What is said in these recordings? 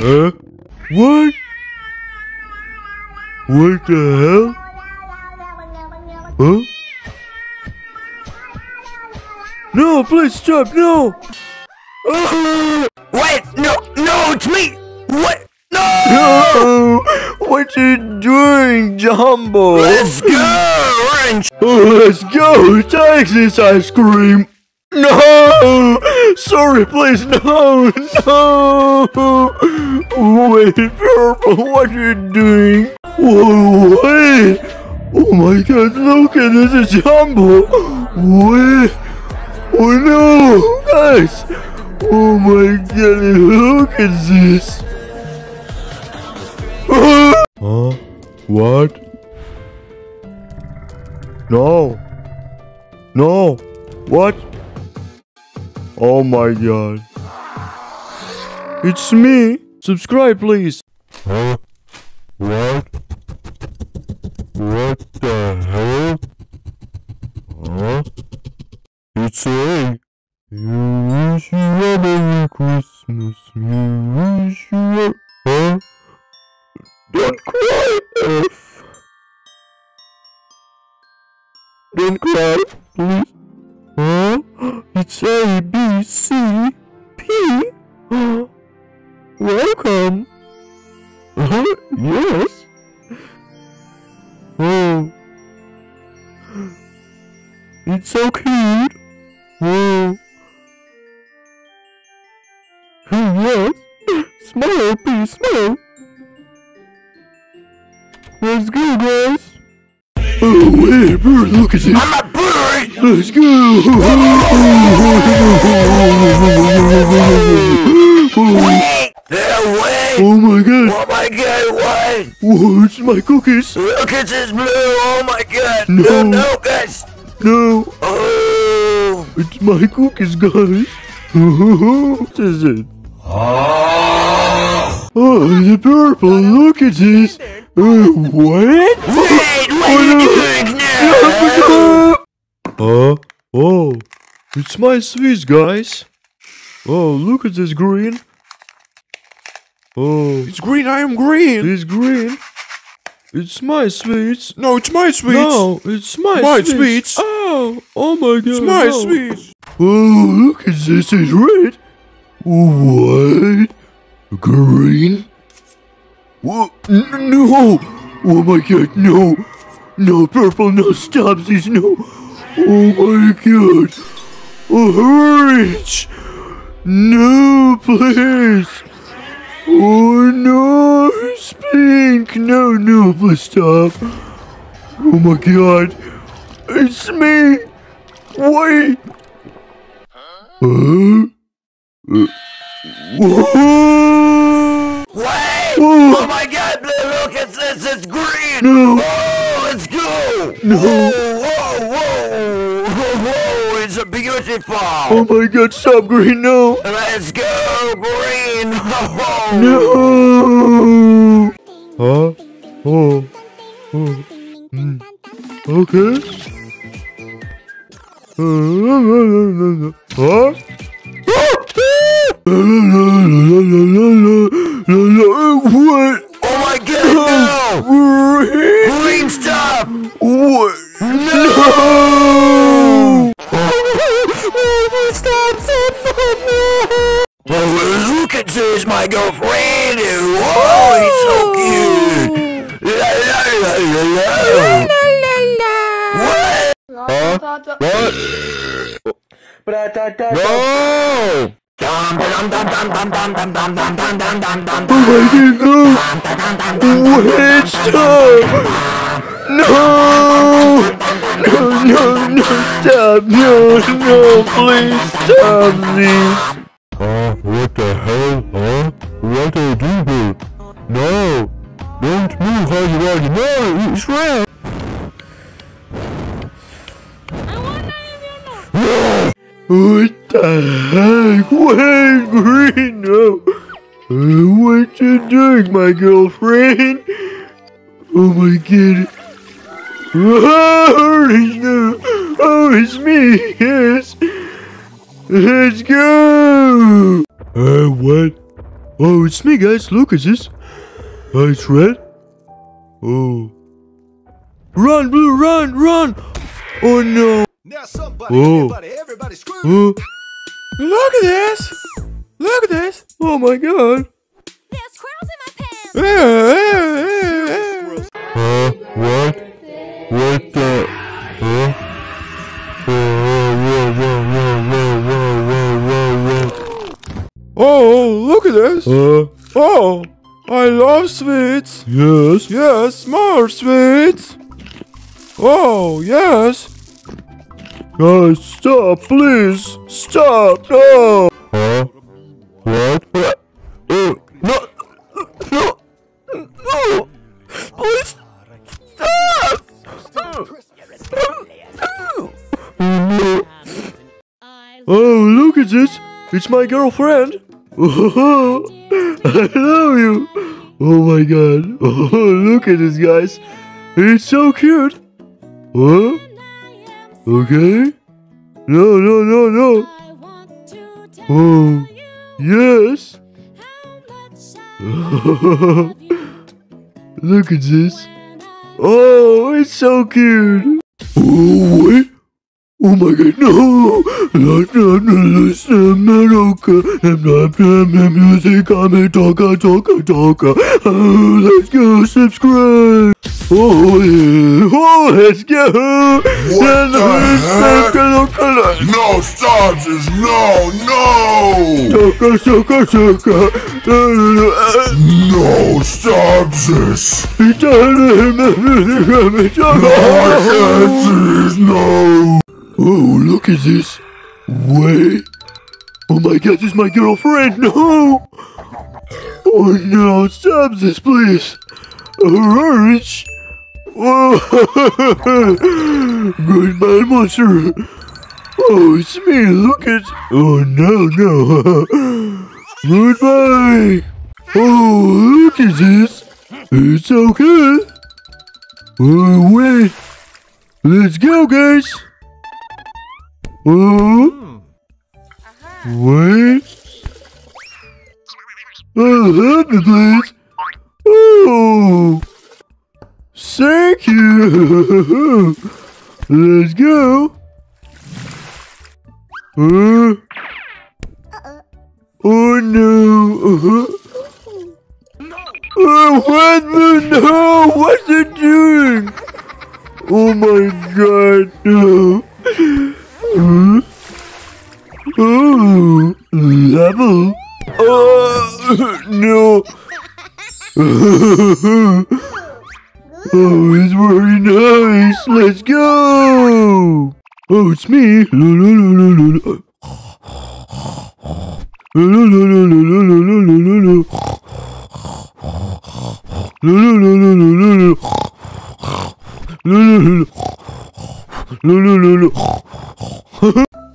Huh? What? What the hell? Huh? No, please stop, no! Wait, no, it's me! What? No! What you doing, Jumbo? Let's go, Orange! Oh, let's go! Take this ice cream! No! Sorry, please, no! No! Wait, Purple, what are you doing? Whoa, wait! Oh my god, look at this Jumbo! Wait! Oh no! Guys! Oh my god, look at this! Huh? What? No! No! What? Oh my god. It's me! Subscribe, please! Huh? What? What the hell? Huh? It's me! You wish you a Merry Christmas. You wish you a... Huh? Don't cry, F. Don't cry, please. Huh? It's A, B, C, P. Welcome. Huh? Yes. Oh. It's so cute. Oh. Yes. Smile, please, smile. Let's go, guys! Oh, hey, bird, look at this! I'm a bird! Let's go! Wait! Wait! Oh my god! Oh my god, what? Whoa, it's my cookies! Look at this blue! Oh my god! No, no, guys! No! Oh! It's my cookies, guys! What is it? Oh, the purple! Look at this! What? Wait, what are you doing now? Oh, it's my Swiss, guys. Oh, look at this green. Oh, it's green, I am green. It's green. It's my sweets. No, it's my sweets. No, it's my sweets. Oh, oh my god. It's my sweets. Oh, look at this, it's red. What? Green? Whoa, no! Oh my god, no! No, Purple, no, stop this, no! Oh my god! Orange! No, please! Oh no, it's pink! No, no, please stop! Oh my god! It's me! Wait! Whoa! What? Oh my god, look at this, it's green! No. Oh, let's go! No. Whoa, whoa, whoa, whoa, whoa, it's a beautiful! Oh my god, stop green, no! Let's go, green! No! Huh? Oh. Oh. Mm. Okay. Huh? What? Oh my god, no! Green, stop! What? No! Stop, stop, no! Look at this, my girlfriend! Whoa, it's so cute! La la la la la! What? What? No! Dum dum dum dum dum dum dum dum dum dum dum dum dum. Oh my god, no! Wait, stop! No! No, stop! No, please stop this! What the hell, huh? What are you doing? No! Don't move, everybody! No, it's red! What the heck? Wait, green, no! What you doing, my girlfriend? Oh my god! Oh, it's me, yes! Let's go! What? Oh, it's me, guys. Look at this. It's red. Oh. Run, Blue, run, run. Oh, no. Now somebody, everybody screw. Oh. Look at this. Look at this. Oh, my God. There's squirrels in my pants. What? What the? Oh, look at this. Oh, I love sweets. Yes. Yes, more sweets. Oh, yes. Guys, stop, please. Stop. No. What? No. No. No. Please. Stop. Oh, look at this. It's my girlfriend. Oh, I love you. Oh, my God. Oh, look at this, guys. It's so cute. Huh? Okay. No, no, no, no. Oh, yes. Look at this. Oh, it's so cute. Oh, wait. Oh, my God. No. Let's go subscribe. Oh, yeah. Oh, let's go! What the heck? No starches! No! No! No starches! No! Oh, look at this! Wait! Oh my God, this is my girlfriend! No! Oh no! Stop this, please! Orange! Oh, goodbye, monster. Oh, it's me. Look at. Oh no, no. Goodbye. Oh, look at this. It's okay. Oh wait. Let's go, guys. Oh. Wait. Oh, help me, please. Oh. Thank you. Let's go. Oh no. Oh, what the? No. What's it doing? Oh my God. No. Oh. Level. Oh. No. Oh, it's very nice. Let's go. Oh, it's me.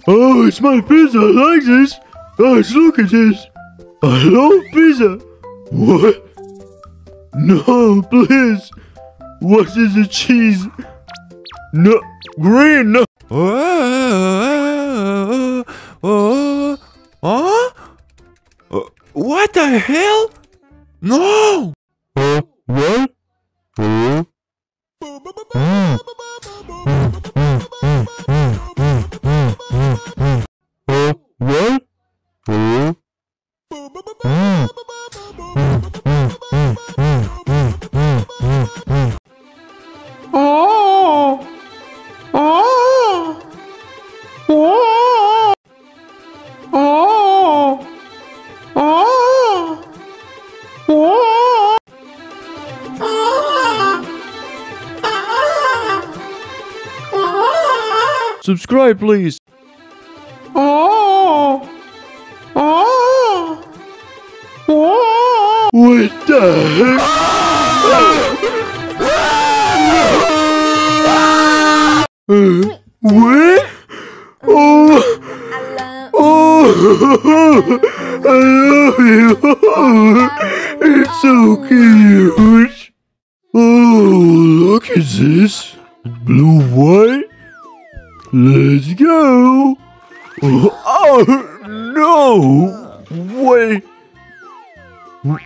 Oh, it's my pizza. I like this. Guys, look at this. I love pizza. What? No, please. What is the cheese? No, green. No. What the hell? No. What? Subscribe, please. Oh. Oh. Oh. What the heck? Ah. What? Oh. Oh. I love you. It's so cute. Oh, look at this. Blue, white. Let's go! Oh, oh no! Wait! Let's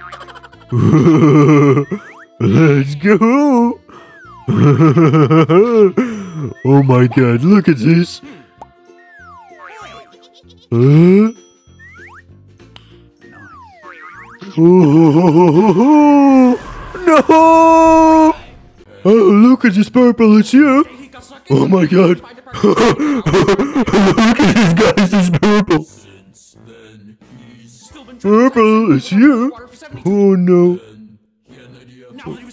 go! Oh my god, look at this! Oh, no! Oh, look at this purple, it's here! Oh my god! Look at this guys, it's purple! Purple, it's here! Oh no!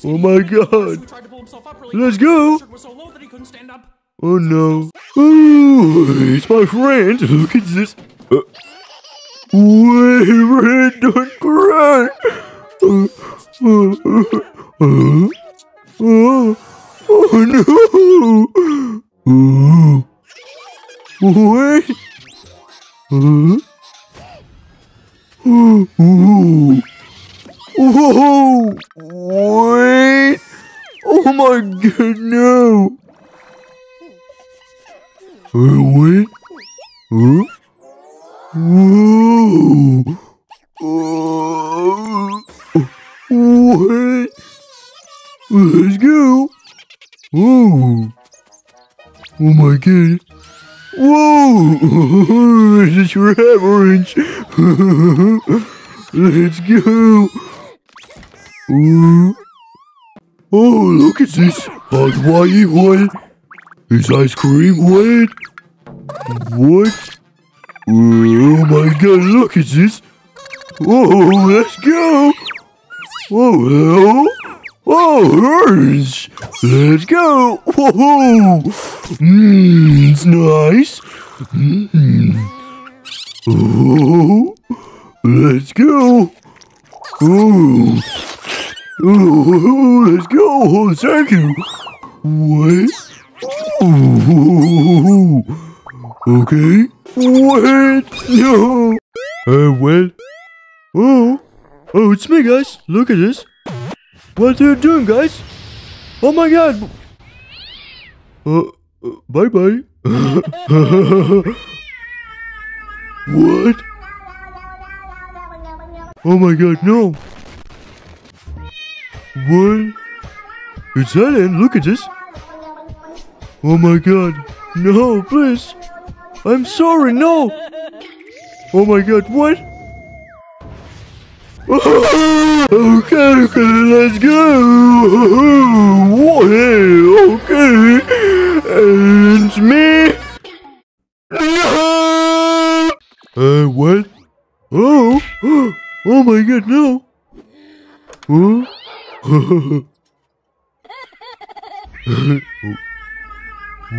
Oh my god! Let's go! Oh no! Oh, it's my friend! Look at this! Wait, Red, don't cry! Oh no! Wait! Oh, wait! Oh my god, no! Wait! Huh? Whoa! What? Let's go! Whoa! Oh my god! Whoa! This is red orange! Let's go! Oh, look at this! Hot white one! It's ice cream, wait! What? Oh my god, look at this! Oh, let's go! Oh, hello! Oh, orange! Let's go! Whoa! Mmm, it's nice! Mmm! Oh! Let's go! Oh! Oh, let's go! Oh, thank you! What? Oh! Okay! Wait! No! Well... Oh! Oh, it's me, guys! Look at this! What are you doing, guys? Oh my god! Bye-bye! What? Oh my god, no! What? It's Ellen! Look at this! Oh my god! No, please! I'm sorry, no! Oh my god, what? Okay, let's go! Okay! And me! No! What? Oh! Oh my god, no! Oh?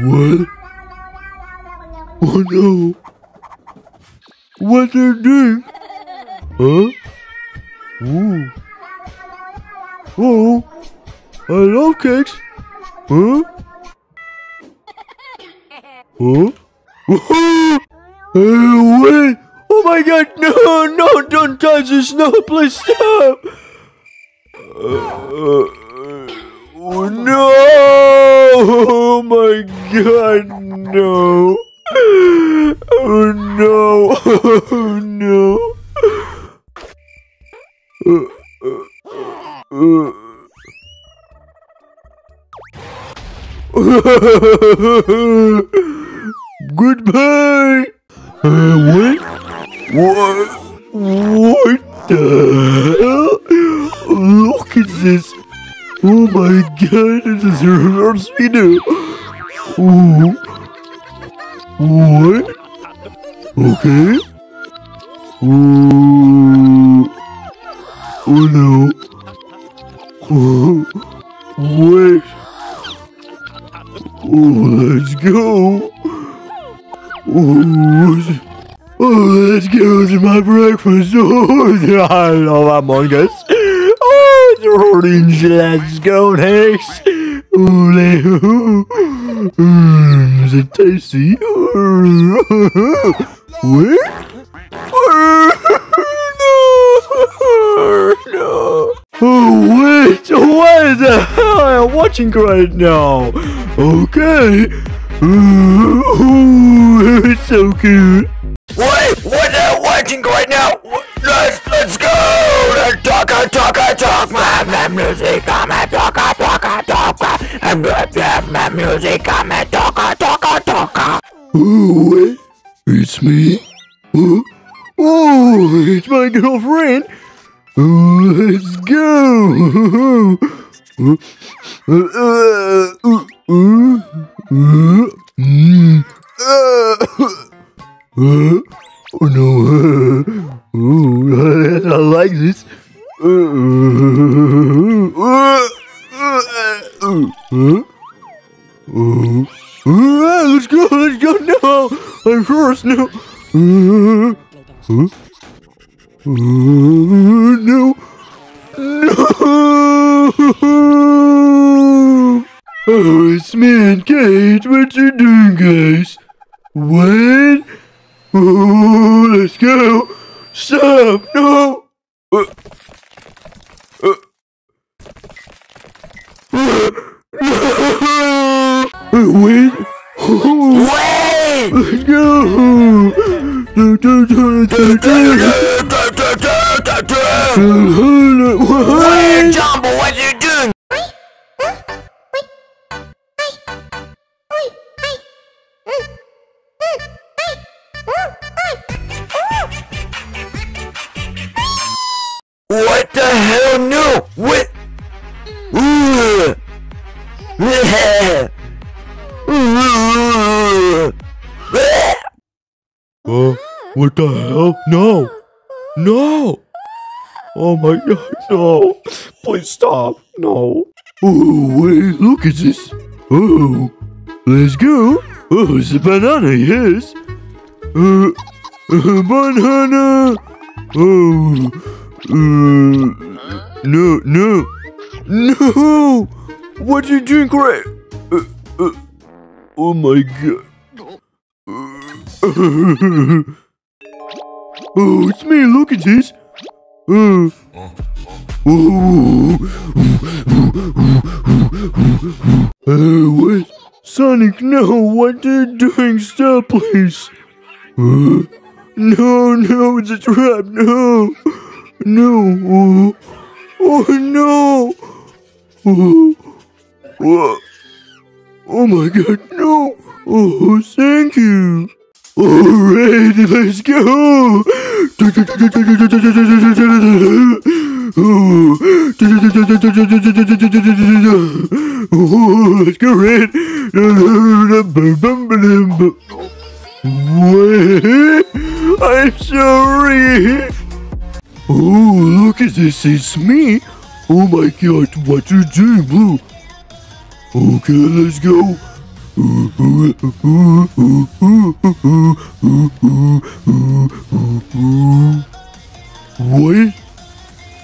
What? Oh no! What they're doing? Huh? Ooh! Oh! I love cakes! Huh? Huh? Wait! Oh my god! No! No! Don't touch this! No! Please stop! Oh no! Oh my god! No! Oh no! Oh no! Goodbye! What? What? What the hell? Look at this! Oh my god, this is a reverse video! Ooh. What? Okay. Ooh. Oh no. Oh. Wait. Oh, let's go. Oh, let's go to my breakfast. Oh, I love Among Us. Oh, it's orange. Let's go next. Is it tasty? What? No! No! Oh, wait! What the hell am I watching right now? Okay! Oh, it's so cute! What? What am I watching right now? Let's go! talk my music, my talk, my music, my talk. Oh, it's me. Oh, it's my girlfriend. Oh, let's go. Oh no. Oh, I like this. Let's go, now. I'm first now. No. No. Oh, it's me and Kate. What you doing, guys? What? Oh, let's go. Stop! No! Wait! Wait! Let's go! Wait, Jumbo, what you doing? What the hell? No! What? What the hell? No! No! Oh my god, no! Please stop! No! Oh, wait, look at this! Oh! Let's go! Oh, it's a banana, yes! Banana! Oh! No, no, no! What are you doing, Greg? Oh my god! Oh, it's me! Look at this! What? Sonic, no! What are you doing? Stop, please! No, no! It's a trap! No! No! Oh no! Oh my god, no! Oh, thank you! Alright, let's go! Oh, let's go, Red! Wait! I'm sorry! Oh, look at this, it's me! Oh my god, what you doing, Blue? Okay, let's go! What?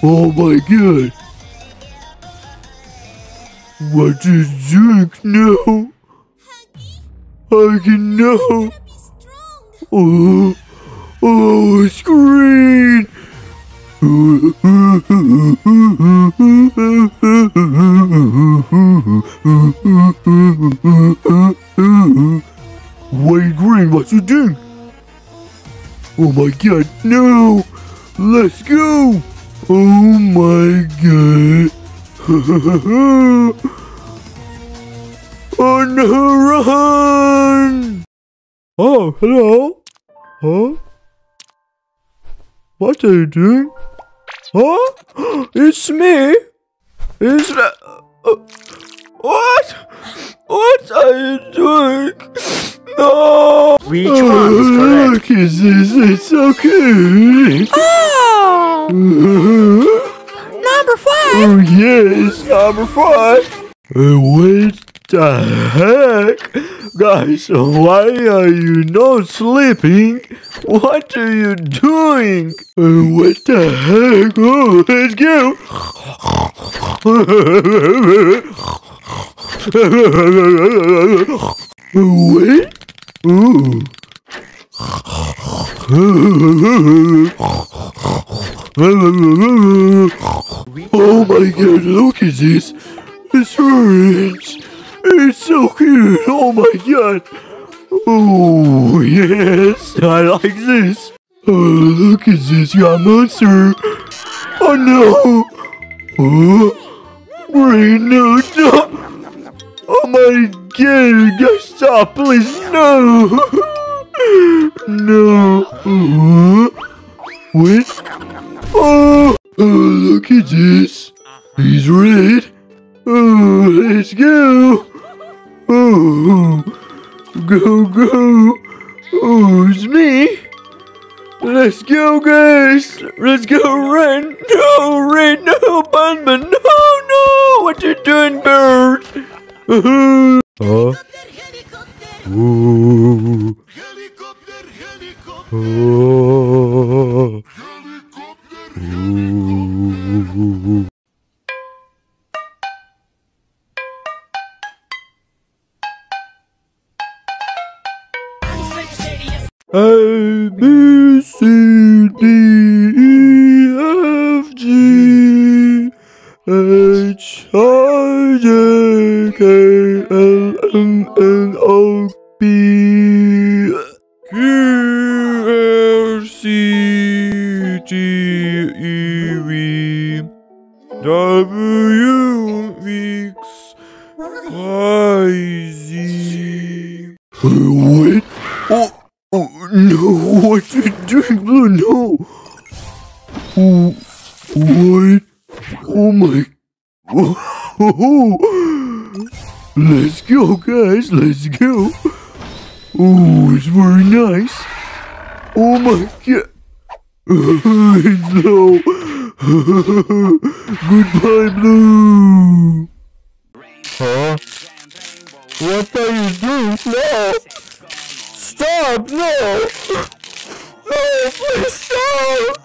Oh my god! What you doing now? I can now! Oh, oh, it's green! Wait, Green, what you doing? Oh my god, no! Let's go! Oh my god! Oh no, run! Oh, hello? Huh? What are you doing? Huh? It's me? It's what? What are you doing? No! Which one is correct? Look at this, it's so cute! Oh! Number 5! Oh yes, number 5! What the heck? Guys, why are you not sleeping? What are you doing? What the heck? Oh, let's go! What? Ooh. Oh my god, look at this! It's orange! It's so cute! Oh my god! Oh, yes, I like this. Oh, look at this, you monster. Oh no! Oh, Brain, no, no! Oh my god, just stop, please, no! No! Wait! Oh! Oh, look at this! He's red! Oh, let's go! Oh! Go, go! Oh, it's me! Let's go, guys! Let's go, Ren! No, Ren! No, Batman! No, no! What you doing, bird? Oh! Whoa! Oh! Ooh. A, B, C, D, E, F, G, H, I, J, K, L, M, N, O, P, Q, R, C, T, E, V, W, X, Y, Z. What? Oh. Oh no! What you doing, Blue? No! Oh, what? Oh my! Oh, let's go, guys! Let's go! Oh, it's very nice. Oh my god! No! Goodbye, Blue. Huh? What are you doing now? Stop! No! No! Please stop!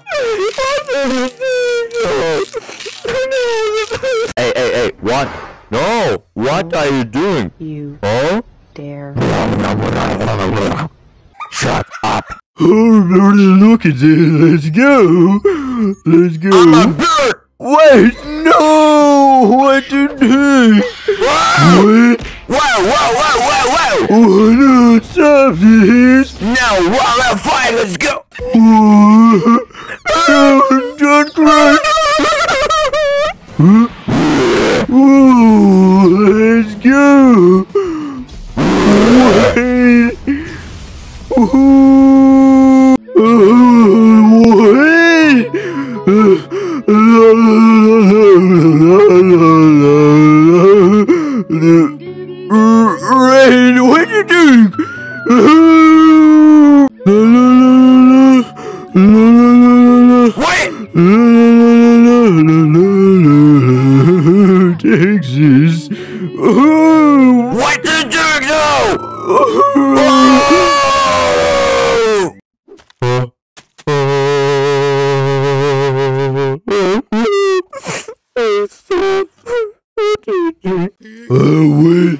Hey, hey, hey! What? No! What are you doing? You dare! Shut up! Oh, look at this! Let's go! Let's go! I'm a bird! Wait! No! What you doing? What? Wow! Wow! Wow! Wow! Wow! Oh no! Stop this! No! Wow! Fine! Let's go! Oh, don't cry! Oh, let's go! Wait! Oh, wait! Rain, what are you doing? What? Texas. What are you doing now? Wait.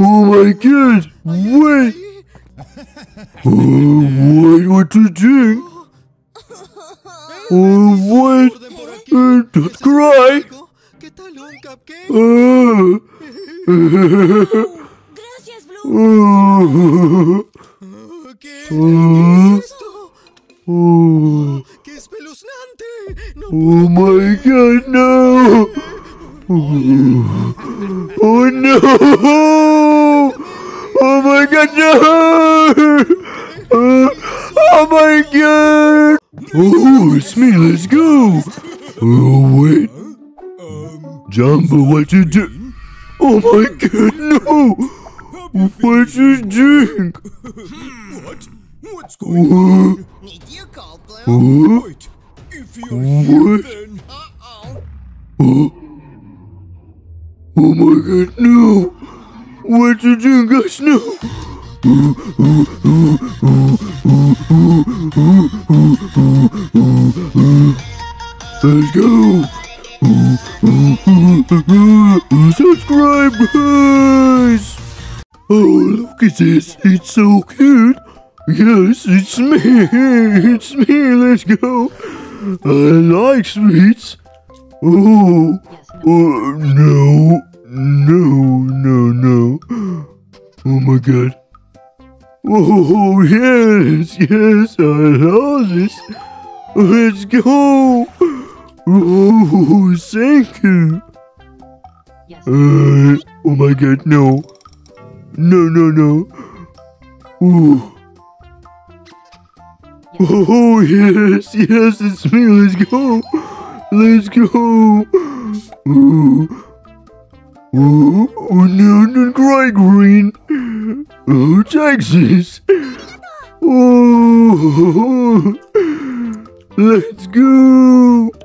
Oh my god! Wait! Wait, what you doing? Oh, wait! Don't cry! Oh my god, no! Oh no! Oh my god, no! Oh my god! Oh, it's me, let's go! Oh, wait. Jumbo, what you do? Oh my god, no! What you doing? What? What's going on? Need your call, Blue. Wait. If you're here, then... Uh-oh. Oh my god, no! What you doing, guys? No! Let's go! Subscribe, guys! Oh, look at this! It's so cute! Yes, it's me! It's me! Let's go! I like sweets! Oh! No, no, no, no. Oh my god. Oh, yes, yes, I love this. Let's go. Oh, thank you. Yes. Oh my god, no. No. Ooh. Yes. Oh, yes, it's me. Let's go. Let's go. Ooh. Oh, no, don't cry, Green. Oh, Texas. Oh, let's go.